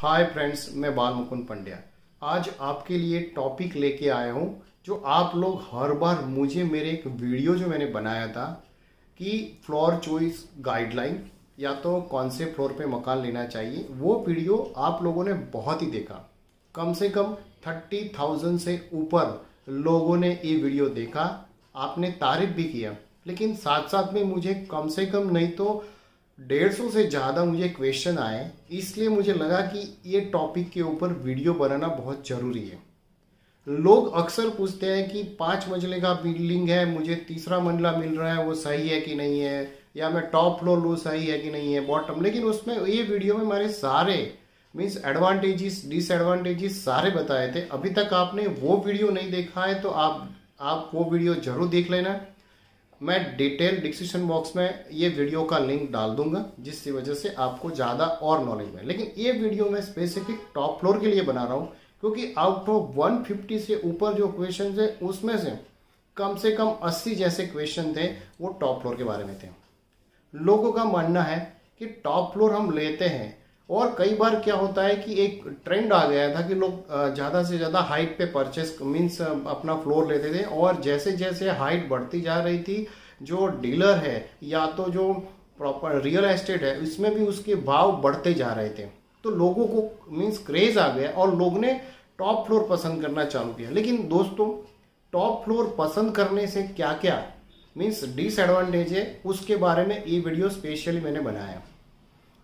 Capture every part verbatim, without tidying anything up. Hi friends, मैं बालमुकुंद पंड्या आज आपके लिए टॉपिक लेके आया हूँ जो आप लोग हर बार मुझे मेरे एक वीडियो जो मैंने बनाया था कि फ्लोर चॉइस गाइडलाइन या तो कौन से फ्लोर पे मकान लेना चाहिए, वो वीडियो आप लोगों ने बहुत ही देखा। कम से कम थर्टी थाउजेंड से ऊपर लोगों ने ये वीडियो देखा, आपने तारीफ भी किया, लेकिन साथ साथ में मुझे कम से कम नहीं तो डेढ़ सौ से ज़्यादा मुझे क्वेश्चन आए, इसलिए मुझे लगा कि ये टॉपिक के ऊपर वीडियो बनाना बहुत ज़रूरी है। लोग अक्सर पूछते हैं कि पाँच मंजिले का बिल्डिंग है, मुझे तीसरा मंजिला मिल रहा है, वो सही है कि नहीं है, या मैं टॉप फ्लोर लूँ सही है कि नहीं है, बॉटम। लेकिन उसमें ये वीडियो में मैंने सारे मीन्स एडवांटेजेस डिसएडवांटेजेस सारे बताए थे। अभी तक आपने वो वीडियो नहीं देखा है तो आप, आप वो वीडियो जरूर देख लेना। मैं डिटेल डिस्क्रिप्शन बॉक्स में ये वीडियो का लिंक डाल दूंगा, जिसकी वजह से आपको ज़्यादा और नॉलेज मिले। लेकिन ये वीडियो मैं स्पेसिफिक टॉप फ्लोर के लिए बना रहा हूँ, क्योंकि आउट ऑफ एक सौ पचास से ऊपर जो क्वेश्चन है उसमें से कम से कम अस्सी जैसे क्वेश्चन थे वो टॉप फ्लोर के बारे में थे। लोगों का मानना है कि टॉप फ्लोर हम लेते हैं, और कई बार क्या होता है कि एक ट्रेंड आ गया था कि लोग ज़्यादा से ज़्यादा हाइट पे परचेस मीन्स अपना फ्लोर लेते थे, और जैसे जैसे हाइट बढ़ती जा रही थी जो डीलर है या तो जो प्रॉपर रियल एस्टेट है इसमें भी उसके भाव बढ़ते जा रहे थे, तो लोगों को मीन्स क्रेज आ गया और लोग ने टॉप फ्लोर पसंद करना चालू किया। लेकिन दोस्तों, टॉप फ्लोर पसंद करने से क्या क्या मीन्स डिसएडवांटेज है उसके बारे में ये वीडियो स्पेशली मैंने बनाया।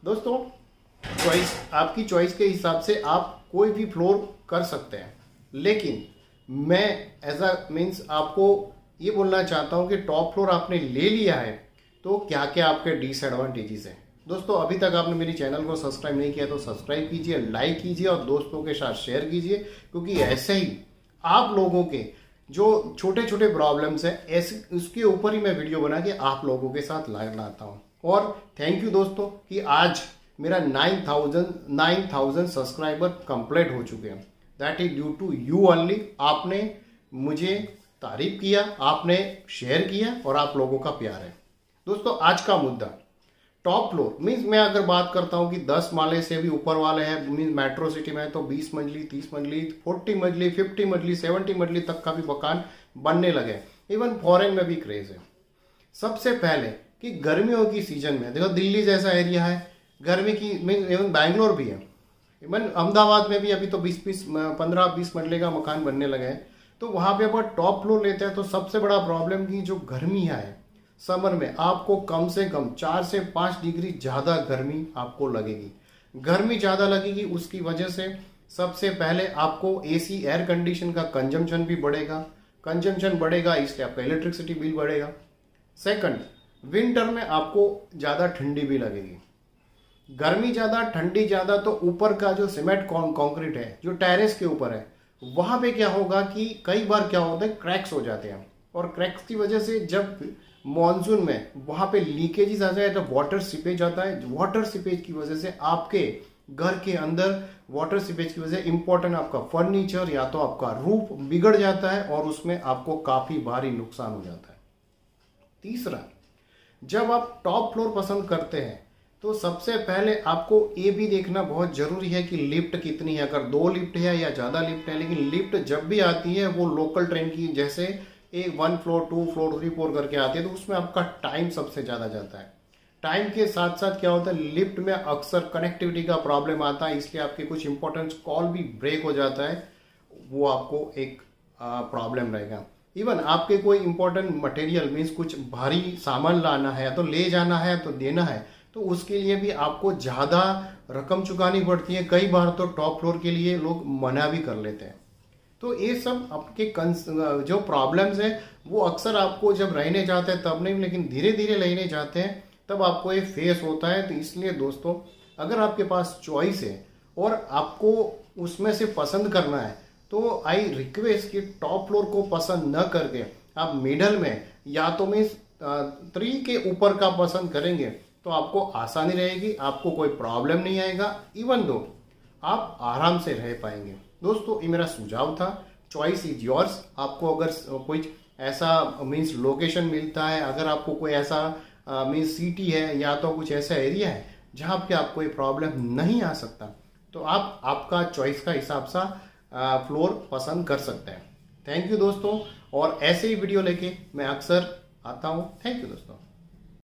दोस्तों, चॉइस आपकी चॉइस के हिसाब से आप कोई भी फ्लोर कर सकते हैं, लेकिन मैं एज अ मीन्स आपको ये बोलना चाहता हूँ कि टॉप फ्लोर आपने ले लिया है तो क्या क्या आपके डिसएडवांटेजेस हैं। दोस्तों, अभी तक आपने मेरे चैनल को सब्सक्राइब नहीं किया तो सब्सक्राइब कीजिए, लाइक कीजिए और दोस्तों के साथ शेयर कीजिए, क्योंकि ऐसे ही आप लोगों के जो छोटे छोटे प्रॉब्लम्स हैं ऐसे उसके ऊपर ही मैं वीडियो बना के आप लोगों के साथ लाता हूँ। और थैंक यू दोस्तों कि आज मेरा nine thousand nine thousand subscriber complete हो चुके हैं। That is due to you only. आपने मुझे तारीफ किया, आपने शेयर किया और आप लोगों का प्यार है। दोस्तों, आज का मुद्दा टॉप फ्लोर मीन्स मैं अगर बात करता हूँ कि दस माले से भी ऊपर वाले हैं मीन्स मेट्रो सिटी में, तो बीस मंजिली, तीस मंजिली, फोर्टी मंजिली, फिफ्टी मंजिली, सेवेंटी मंजिली तक का भी मकान बनने लगे। इवन फॉरेन में भी क्रेज है। सबसे पहले कि गर्मियों की सीजन में देखो, दिल्ली जैसा एरिया है, गर्मी की मीन इवन बैंगलोर भी है, इवन अहमदाबाद में भी अभी तो बीस बीस पंद्रह बीस मंजिले का मकान बनने लगे हैं। तो वहाँ पे अगर टॉप फ्लोर लेते हैं तो सबसे बड़ा प्रॉब्लम की जो गर्मी है समर में आपको कम से कम चार से पाँच डिग्री ज़्यादा गर्मी आपको लगेगी। गर्मी ज़्यादा लगेगी उसकी वजह से सबसे पहले आपको एसी एयर कंडीशन का कंजम्पशन भी बढ़ेगा। कंजम्पशन बढ़ेगा इसलिए आपका इलेक्ट्रिसिटी बिल बढ़ेगा। सेकेंड, विंटर में आपको ज़्यादा ठंडी भी लगेगी। गर्मी ज़्यादा ठंडी ज़्यादा, तो ऊपर का जो सीमेंट कंक्रीट है जो टेरेस के ऊपर है वहाँ पे क्या होगा कि कई बार क्या होता है क्रैक्स हो जाते हैं, और क्रैक्स की वजह से जब मॉनसून में वहाँ पे लीकेजेस आ जाए तो वाटर सीपेज आता है। वाटर सीपेज की वजह से आपके घर के अंदर वाटर सीपेज की वजह से इम्पोर्टेंट आपका फर्नीचर या तो आपका रूफ बिगड़ जाता है और उसमें आपको काफ़ी भारी नुकसान हो जाता है। तीसरा, जब आप टॉप फ्लोर पसंद करते हैं तो सबसे पहले आपको ये भी देखना बहुत ज़रूरी है कि लिफ्ट कितनी है, अगर दो लिफ्ट है या ज़्यादा लिफ्ट है। लेकिन लिफ्ट जब भी आती है वो लोकल ट्रेन की जैसे एक one floor two floor three four करके आती है, तो उसमें आपका टाइम सबसे ज़्यादा जाता है। टाइम के साथ साथ क्या होता है लिफ्ट में अक्सर कनेक्टिविटी का प्रॉब्लम आता है, इसलिए आपके कुछ इंपॉर्टेंट कॉल भी ब्रेक हो जाता है, वो आपको एक प्रॉब्लम रहेगा। इवन आपके कोई इंपॉर्टेंट मटेरियल मीन्स कुछ भारी सामान लाना है तो ले जाना है तो देना है, तो उसके लिए भी आपको ज़्यादा रकम चुकानी पड़ती है। कई बार तो टॉप फ्लोर के लिए लोग मना भी कर लेते हैं। तो ये सब आपके कंस जो प्रॉब्लम्स हैं वो अक्सर आपको जब रहने जाते हैं तब नहीं, लेकिन धीरे धीरे रहने जाते हैं तब आपको ये फेस होता है। तो इसलिए दोस्तों, अगर आपके पास चॉइस है और आपको उसमें से पसंद करना है तो आई रिक्वेस्ट कि टॉप फ्लोर को पसंद न करके आप मिडल में या तो मीन्स थ्री के ऊपर का पसंद करेंगे तो आपको आसानी रहेगी, आपको कोई प्रॉब्लम नहीं आएगा, इवन दो आप आराम से रह पाएंगे। दोस्तों, ये मेरा सुझाव था। Choice is yours. आपको अगर कोई ऐसा मीन्स लोकेशन मिलता है, अगर आपको कोई ऐसा मीन्स सिटी है या तो कुछ ऐसा एरिया है जहाँ पे आपको ये प्रॉब्लम नहीं आ सकता, तो आप आपका चॉइस का हिसाब सा फ्लोर पसंद कर सकते हैं। थैंक यू दोस्तों, और ऐसे ही वीडियो लेके मैं अक्सर आता हूँ। थैंक यू दोस्तों।